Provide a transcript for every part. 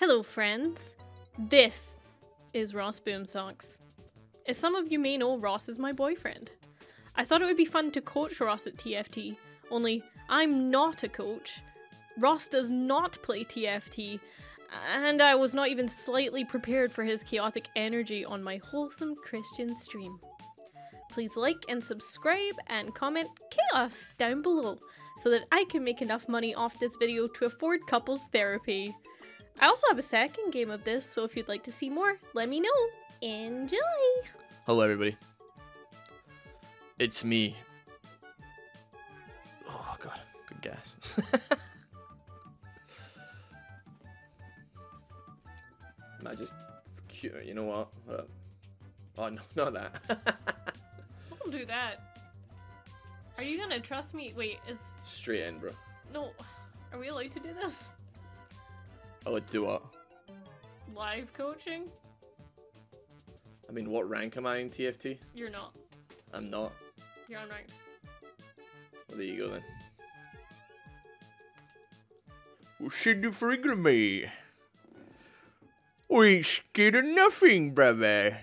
Hello friends, this is Ross Boomsocks. As some of you may know, Ross is my boyfriend. I thought it would be fun to coach Ross at TFT, only I'm not a coach, Ross does not play TFT, and I was not even slightly prepared for his chaotic energy on my wholesome Christian stream. Please like and subscribe and comment chaos down below so that I can make enough money off this video to afford couples therapy. I also have a second game of this, so if you'd like to see more, let me know. Enjoy! Hello, everybody. It's me. Oh, God. Good gas. I just... You know what? Hold up. Oh, no, not that. Don't do that. Are you gonna trust me? Wait, is... Straight in, bro. No. Are we allowed to do this? Oh, do what? Live coaching? I mean, what rank am I in TFT? You're not. I'm not. You're unranked. Well, there you go then. What should you figure me? We ain't scared of nothing, brother.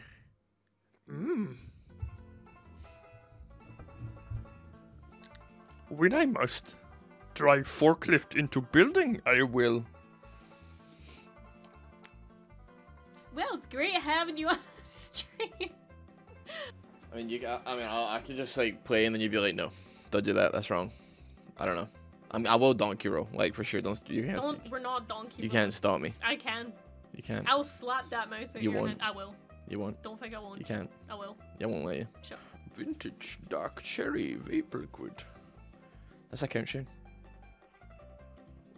When I must drive forklift into building, I will. Well, it's great having you on the stream. I mean, I could just like play and then you'd be like, no, don't do that. That's wrong. I don't know. I will donkey roll, like for sure. We're not donkey. You can't stop me. I can. You can. I'll slap that mouse at your hand. I will. You won't. Don't think I won't. You can't. I will. I won't let you. Sure. Vintage dark cherry vapor liquid. That's a count tune.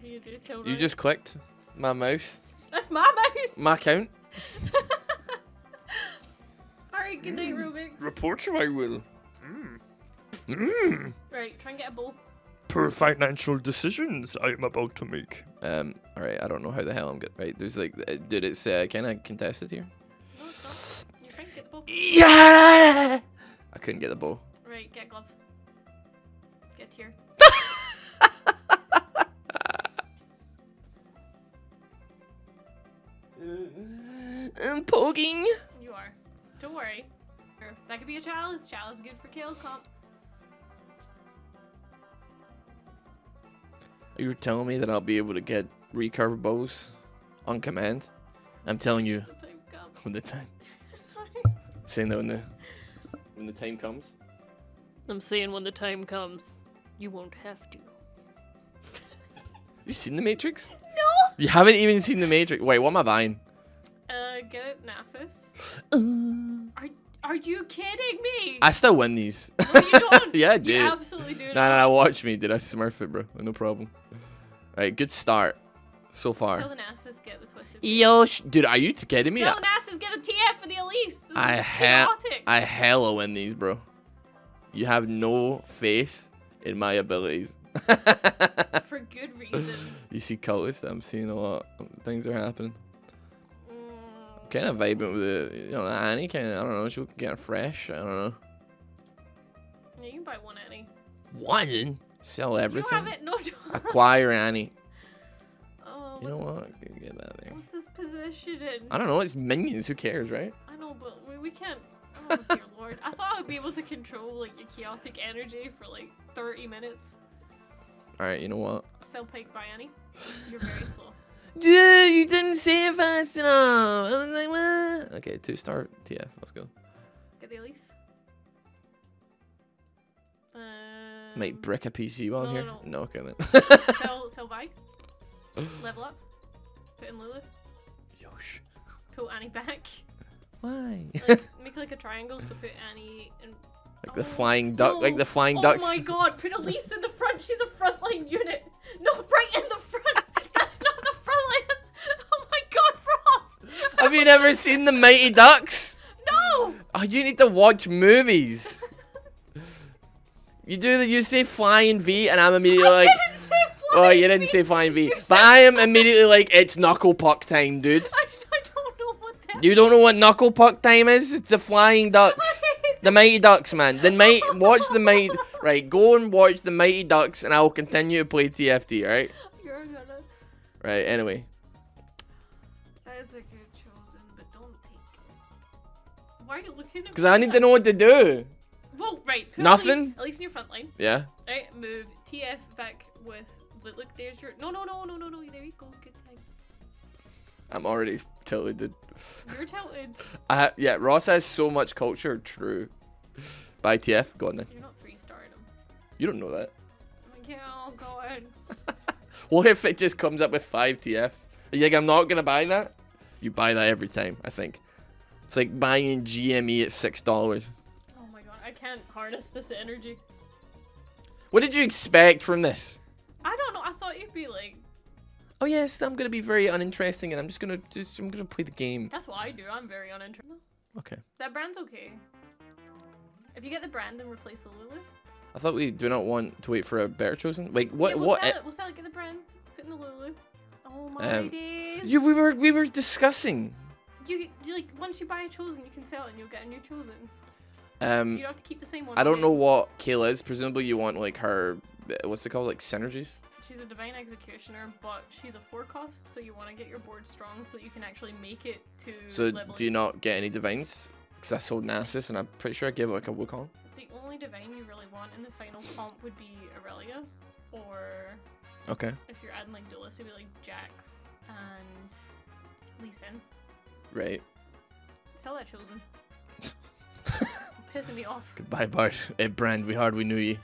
You do tell. You just clicked my mouse. That's my mouse. My count. Alright, good night, Rubik's. Report you, I will. Right, try and get a ball. Poor financial decisions I'm about to make. Alright, I don't know how the hell I'm getting. Right, there's like, dude, it's kind of contested here. No, it's not. You're trying to get the ball. Yeah! I couldn't get the ball. Right, get a glove. Get here. I'm poking. You are. Don't worry. That could be a chalice. Chalice good for kill comp. Are you telling me that I'll be able to get recurve bows on command? I'm telling you. When the time comes. Sorry. I'm saying that when the time comes. I'm saying when the time comes, you won't have to. You seen The Matrix? No. You haven't even seen The Matrix. Wait, what am I buying? Get it, Nasus. Are you kidding me? I still win these. Well, you don't. Yeah, I do. You absolutely do. No, watch me, dude. I smurf it, bro. No problem. Alright, good start so far. Still the Nasus get the Twisted Fate. Yo, dude, are you kidding me? Still the Nasus get the TF for the Elise. I hella win these, bro. You have no faith in my abilities. For good reason. You see Cultist? I'm seeing a lot. Things are happening. Kind of vibing with the, you know, Annie kind of, I don't know, she'll get fresh, I don't know. Yeah, you can buy one Annie. One? Sell everything? You have it, no. Acquire Annie. Oh, you know what? Get that there. What's this position in? I don't know, it's minions, who cares, right? I know, but we can't, oh dear lord. I thought I would be able to control, like, your chaotic energy for, like, 30 minutes. Alright, you know what? Sell Pike by Annie. You're very slow. Dude, you didn't say it fast enough. I was like, what? Okay, 2-star TF. Let's go. Get the Elise. Mate, brick a PC while I'm here. No, okay then. Sell Vi. Level up. Put in Lulu. Yosh. Pull Annie back. Why? Like, make like a triangle. So put Annie in. Like the flying duck. No. Like the flying ducks. Oh my god! Put Elise in the front. She's a frontline unit. No, right in the front. That's not the friendliest. Oh my god, Frost! Have you never seen the Mighty Ducks? No! Oh, you need to watch movies. You do that. You say Flying V, and I'm immediately like, I didn't say Flying V. Oh, you didn't say Flying V, but I am immediately like, it's Knuckle Puck time, dude. I don't know what that. You don't know what Knuckle Puck time is? It's the Flying Ducks, the Mighty Ducks, man. Then watch the Mighty. Right, go and watch the Mighty Ducks, and I will continue to play TFT. Right. Right, anyway. there's a good chosen, but don't take it. Why are you looking at me? Because I need to know what to do. Well, right. Nothing? At least in your front line. Yeah. Right, move TF back with... Look, there's your... No. There you go. Good times. I'm already tilted, dude. You're tilted. Yeah, Ross has so much culture. True. Bye, TF. Go on then. You're not three-starring him. You don't know that. Yeah, oh, God. What if it just comes up with 5 TFs? Are you like, I'm not going to buy that? You buy that every time, I think. It's like buying GME at $6. Oh, my God. I can't harness this energy. What did you expect from this? I don't know. I thought you'd be like... Oh, yes, I'm going to be very uninteresting and I'm just going to play the game. That's what I do. I'm very uninteresting. Okay. That brand's okay. If you get the brand, then replace the Lulu. I thought we do not want to wait for a better chosen. Like what? Yeah, we'll sell it. Get the brand. Put in the Lulu. Oh my days. We were discussing. You like once you buy a chosen, you can sell it and you'll get a new chosen. You don't have to keep the same one. I don't know what Kayle is. Presumably you want like her. What's it called? Like synergies. She's a divine executioner, but she's a 4-cost, so you want to get your board strong so that you can actually make it to. So do you not get any divines? Because I sold Nasus and I'm pretty sure I gave like a Wukong. Divine you really want in the final comp would be Aurelia, or okay, if you're adding like duelists, it'd be like Jax and Lee Sin. Right. Sell that chosen. Pissing me off. Goodbye, Bart. It brand. We hardly knew ye.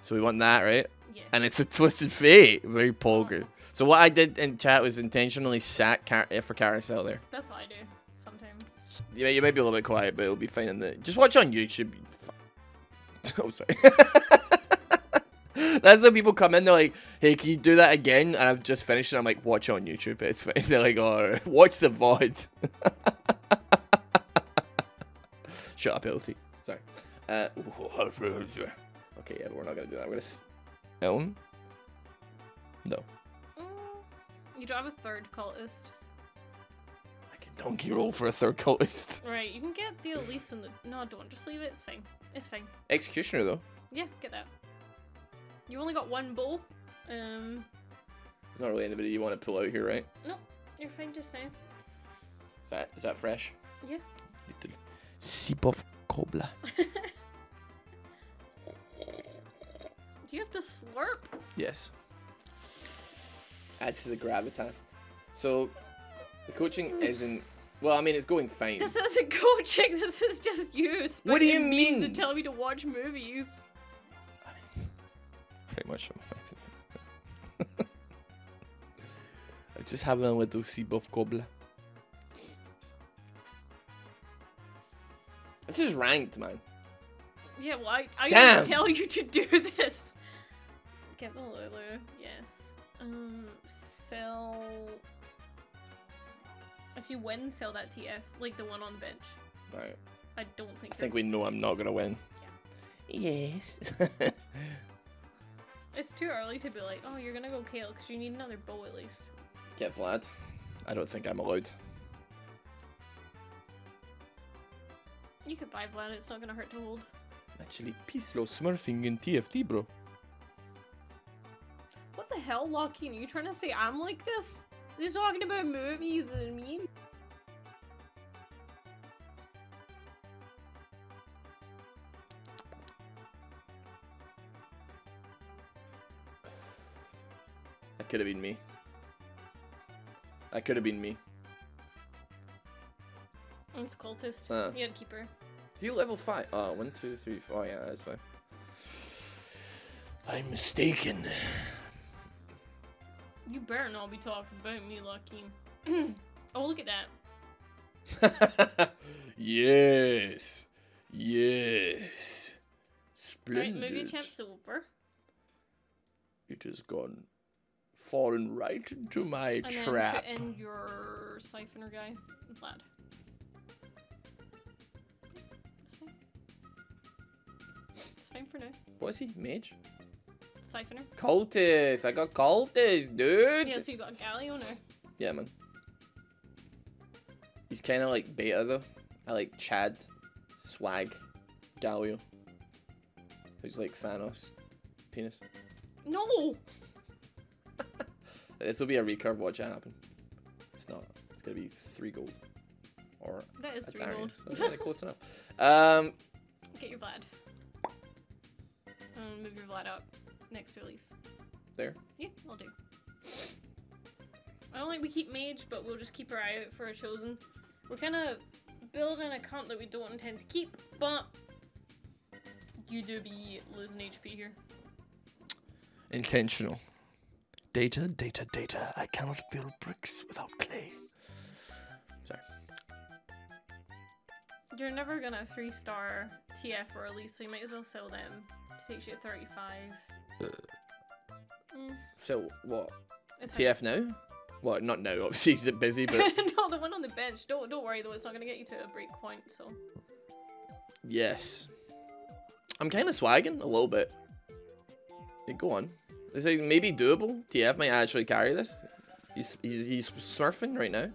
So we want that, right? Yeah. And it's a Twisted Fate. Very poker. Oh. So what I did in chat was intentionally sat for carousel there. That's what I do sometimes. Yeah, you may be a little bit quiet, but it'll be fine in the. Just watch on YouTube. Oh, sorry. That's when people come in, they're like, hey, can you do that again? And I've just finished and I'm like, watch it on YouTube. It's fine. They're like, oh, watch the VOD. Shut up, LT. Sorry. Okay, yeah, but we're not going to do that. We're going to... Elm? No. You don't have a third cultist. I can donkey roll for a third cultist. Right, you can get the Elise and the... No, don't. Just leave it. It's fine. It's fine. Executioner though. Yeah, get that. You only got one bowl. There's not really anybody you want to pull out here, right? No, you're fine just now. Is that fresh? Yeah. Little sip of cobbler. Do you have to slurp? Yes. Add to the gravitas. So the coaching isn't. Well, I mean, it's going fine. This isn't coaching. This is just you. What do you mean? To tell me to watch movies. Pretty much. I'm just having a little sip of cobbler. This is ranked, man. Yeah, well, I didn't tell you to do this. Get the Lulu. Yes. Sell. If you win, sell that TF, like the one on the bench. Right. I don't think. I think we know I'm not gonna win. Yeah. Yes. It's too early to be like, oh, you're gonna go Kayle because you need another bow at least. Get Vlad. I don't think I'm allowed. You could buy Vlad. It's not gonna hurt to hold. Actually, peace low smurfing in TFT, bro. What the hell, Lockie? Are you trying to say I'm like this? They're talking about movies and memes. That could have been me. That could have been me. It's Cultist. You had Keeper. Is he level 5? Oh, 1, 2, 3, 4. Oh, yeah, that's 5. I'm mistaken. You better not be talking about me, Lucky. Oh, look at that. Yes. Yes. Splendid. Right, movie champ's over. It has gone fallen right into my trap. And then put in your Siphoner guy, Vlad. It's fine for now. What is he? Mage? Siphoner. Cultist! I got Cultist, dude! Yeah, so you got Gallio now. Yeah, man. He's kind of like beta, though. I like Chad, Swag, Gallio. Who's like Thanos. Penis. No! This will be a recurve, watch that happen. It's not. It's That'd be 3 gold. Or that is 3 gold. So yeah, close enough. Get your Vlad. Move your Vlad up next to Elise. There? Yeah, I'll do. I don't think we keep Mage, but we'll just keep our eye out for a Chosen. We're kind of building a comp that we don't intend to keep, but you do be losing HP here. Intentional. Data, data, data. I cannot build bricks without clay. Sorry. You're never gonna 3-star TF or Elise, so you might as well sell them. It takes you at 35. So what? It's TF fine. Now? Well, not now, obviously he's busy, but... No, the one on the bench. Don't worry, though, it's not going to get you to a break point, so... Yes. I'm kind of swagging a little bit. Yeah, go on. It's like, maybe doable. TF might actually carry this. He's smurfing right now.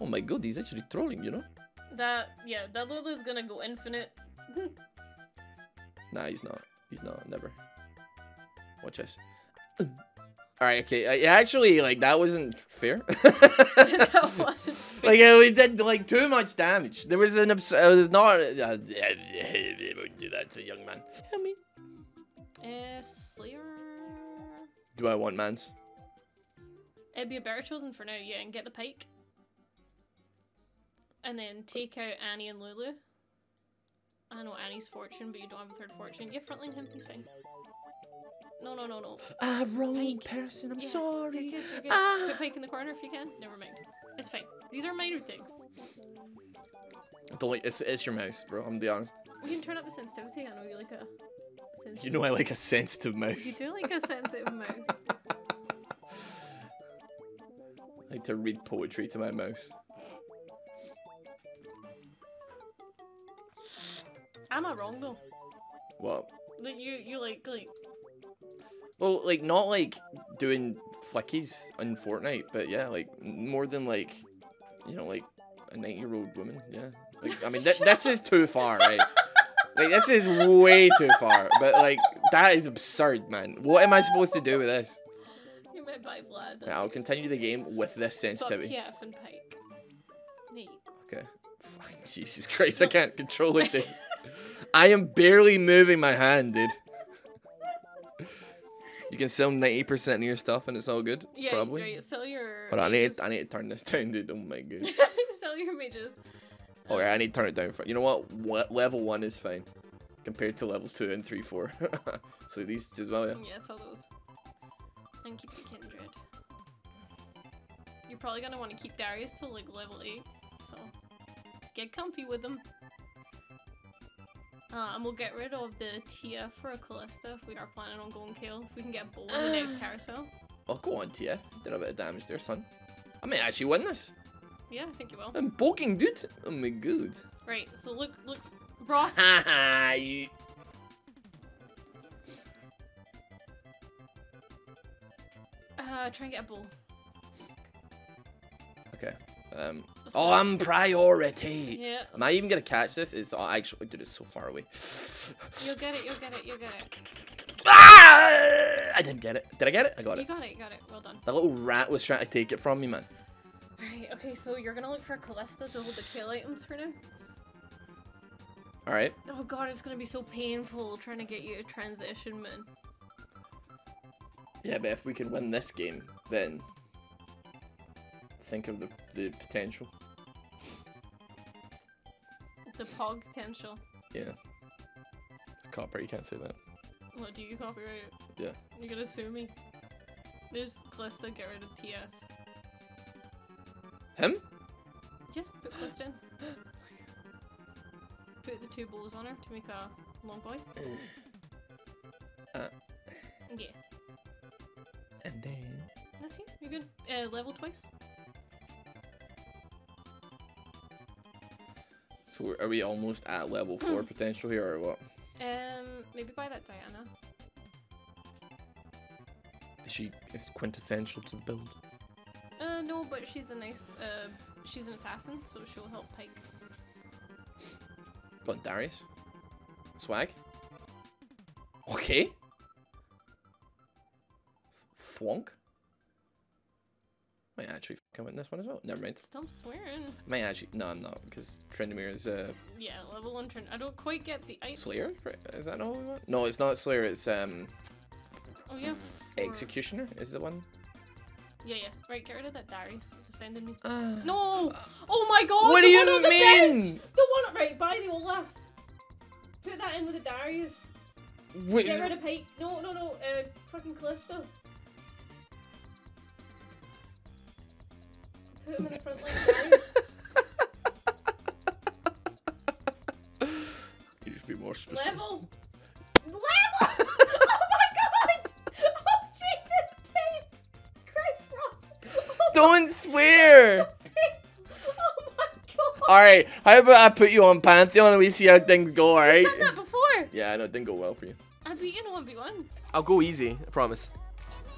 Oh my god, he's actually trolling, you know? That, yeah, that Lulu's going to go infinite. Nah, he's not. He's not, never. Watch this. Alright, okay, actually, like, that wasn't fair. That wasn't fair. Like, we did, like, too much damage. There was an it wouldn't do that to the young man. Help me. Slayer? Do I want mans? It'd be a better Chosen for now, yeah, and get the Pike. And then take out Annie and Lulu. I know Annie's fortune, but you don't have a third fortune. Yeah, frontline him, he's fine. No, no, no, no. Ah, wrong person, I'm sorry. You're good, you're good. Ah. Put Pike in the corner if you can. Never mind. It's fine. These are minor things. I don't like, it's your mouse, bro, I'm gonna be honest. You can turn up the sensitivity, I know you like a sensitive. You know I like a sensitive mouse. You do like a sensitive mouse. I like to read poetry to my mouse. Am I wrong, though? What? Like, you like... Well, like, not, like, doing flickies in Fortnite, but, yeah, like, more than, like, you know, like, a 90-year-old woman, yeah. Like, I mean, this is too far, right? Like, this is way too far, but, like, that is absurd, man. What am I supposed to do with this? You might buy blood. Yeah, I'll continue the game with this sensitivity. TF and Pike. Neat. Okay. Fuck, Jesus Christ, I can't control it, dude. I am barely moving my hand, dude. You can sell 90% of your stuff and it's all good. Yeah, probably. Yeah, sell your. But I need to turn this down, dude. Oh my god. Sell your mages. Oh yeah, I need to turn it down for. You know what? Level 1 is fine, compared to level 2 and 3, 4. So these as well, yeah. Yeah, sell those. And keep the Kindred. You're probably gonna want to keep Darius till like level 8, so get comfy with them. And we'll get rid of the TF for a Kalista if we are planning on going Kayle. If we can get both in the next carousel. Oh, go on, TF. Did a bit of damage there, son. I might actually win this. Yeah, I think you will. I'm poking, dude. Oh my god. Right, so look, Ross. Haha, you. Try and get a bull. Okay. On priority. Yeah. Am I even gonna catch this? It's actually, dude, it's so far away. You'll get it. You'll get it. You'll get it. Ah! I didn't get it. Did I get it? I got it. You got it. You got it. Well done. That little rat was trying to take it from me, man. Alright. Okay. So you're gonna look for a Kalista to hold the Kayle items for now. Alright. Oh god, it's gonna be so painful trying to get you a transition, man. Yeah, but if we could win this game, then. Think of the potential. The pog potential. Yeah. Copyright, you can't say that. What, do you copyright it? Yeah. You're gonna sue me. There's Kalista, get rid of TF. Him? Yeah, put Kalista in. Put the 2 balls on her to make a long boy. Yeah. And then... That's you, you're good. Level twice. So are we almost at level 4 potential here or what? Maybe buy that Diana. She is quintessential to the build. No, but she's a nice, she's an assassin, so she'll help Pike. Got Darius? Swag? Okay. Fwonk? Might actually fucking win this one as well. Never mind. Stop swearing. Might actually. No, I'm not, because Tryndamere is yeah, level 1 Tryndamere. I don't quite get the item. Slayer? Is that all we want? No, it's not Slayer, it's oh yeah. Executioner is the one. Yeah, yeah. Right, get rid of that Darius. It's offending me. No! Oh my god! What do you mean? The one right by the Olaf. Put that in with the Darius. Wait, get rid of Pike. No, no, no. Fucking Kalista. Put him in the front line of Darius. You should be more specific. Level! Level! Don't swear! Oh my god! Alright, how about I put you on Pantheon and we see how things go, alright? I've done that before! Yeah, I know, it didn't go well for you. I beat you in 1v1. I'll go easy, I promise.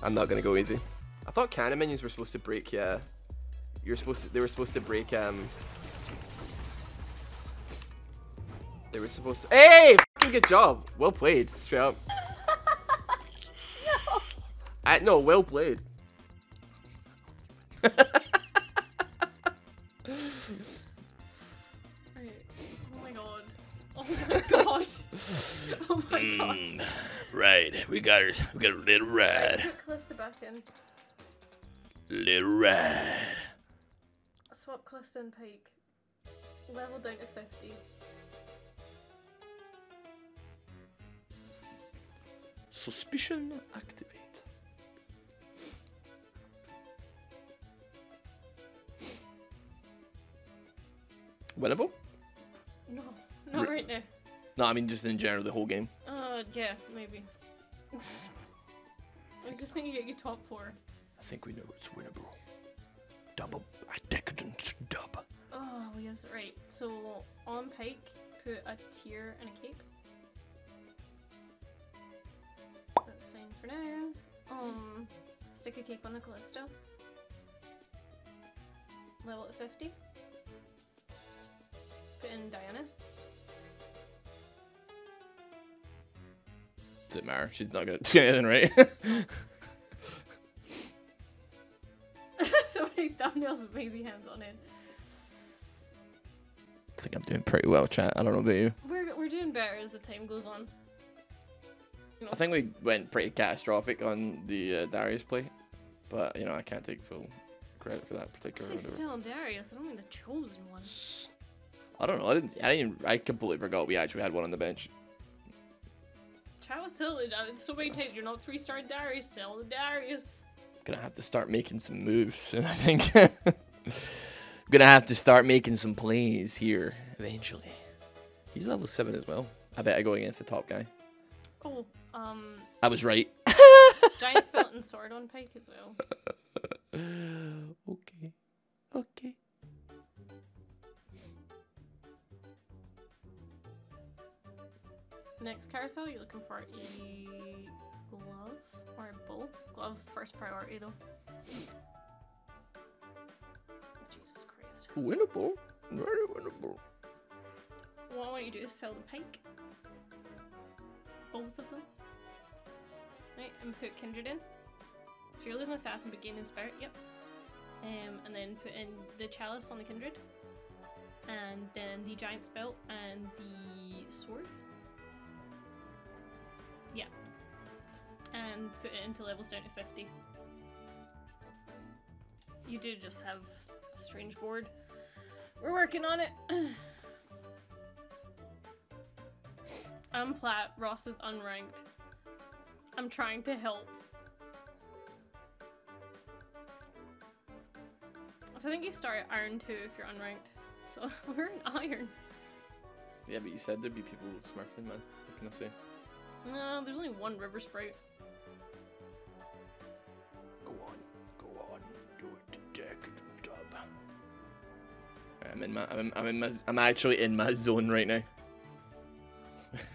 I'm not gonna go easy. I thought cannon minions were supposed to break, yeah. They were supposed to break, They were supposed to- Hey! F***ing good job! Well played, straight up. No! No, well played. Oh my god. Oh my god. Oh my god. Right, we got a little ride. Put Kalista back in. Little ride. I'll swap Kalista and Pike. Level down to 50. Suspicion activate. Winnable? No, not right now. No, I mean just in general, the whole game. Yeah, maybe. I just think you get your top 4. I think we know it's winnable. Double, a decadent dub. Oh, yes, right. So on Pike, put a tier and a cape. That's fine for now. Stick a cape on the Callisto. Level at 50. In Diana. Does it matter? She's not gonna do anything, right? So many thumbnails with lazy hands on it. I think I'm doing pretty well, chat. I don't know about you. We're doing better as the time goes on. You know? I think we went pretty catastrophic on the Darius play, but you know I can't take full credit for that particular. What's he still on Darius? I don't mean the chosen one. I don't know. I completely forgot we actually had one on the bench. Chow silly. So many times you're not 3-star Darius. Sell the Darius. I'm gonna have to start making some moves soon. I think. I'm gonna have to start making some plays here eventually. He's level 7 as well. I bet I go against the top guy. Oh, I was right. Giant's belt and sword on Pike as well. Okay. Okay. Next carousel, you're looking for a glove or a bow. Glove first priority though. Jesus Christ. Winnable. Very winnable. What I want you to do is sell the Pike. Both of them. Right, and put Kindred in. So you're losing Assassin but gaining Spirit, yep. And then put in the Chalice on the Kindred. And then the Giant's Belt and the Sword. Yeah. And put it into levels down to 50. You do just have a strange board. We're working on it. I'm plat. Ross is unranked. I'm trying to help. So I think you start at Iron 2 if you're unranked. So we're in Iron. Yeah, but you said there'd be people smurfing, man. What can I say? No, there's only one river sprite. Go on, do it, Jack. I'm actually in my zone right now.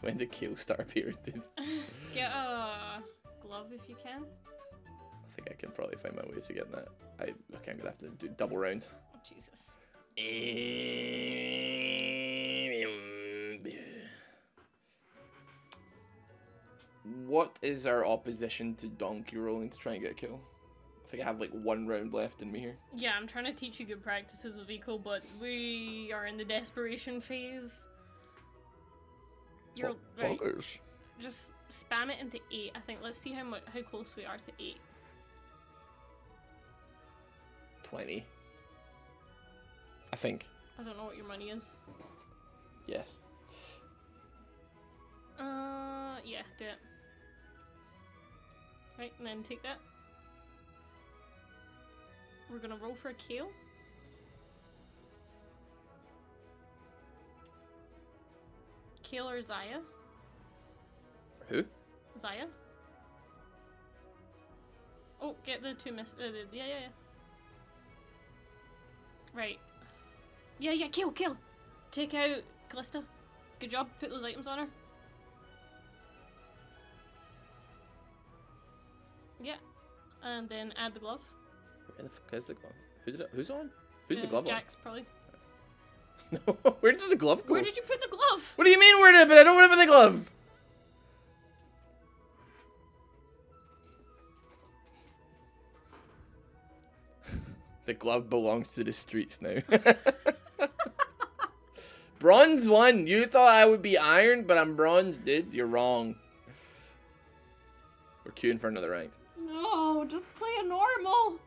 When did Kayle start appearing? Get a glove if you can. I think I can probably find my way to get that. Okay, I'm gonna have to do double rounds. Oh, Jesus. What is our opposition to donkey rolling to try and get a kill? I think I have like one round left in me here. Yeah, I'm trying to teach you good practices with Eco, but we are in the desperation phase. You're right. Just spam it into 8. I think. Let's see how close we are to 8. 20. I think. I don't know what your money is. Yes. Yeah, do it. Right, and then take that. We're gonna roll for a Kayle. Kayle or Xayah? Who? Xayah. Oh, get the two miss. Yeah. Right. Yeah, Kayle. Take out Kalista. Good job. Put those items on her. Yeah. And then add the glove. Where the fuck is the glove? Who's the glove Jack's on? Probably. No, where did the glove go? Where did you put the glove? What do you mean where did I put it? I don't want to put the glove. The glove belongs to the streets now. Bronze 1. You thought I would be iron, but I'm bronze, dude. You're wrong. We're queuing for another rank. No, just play a normal.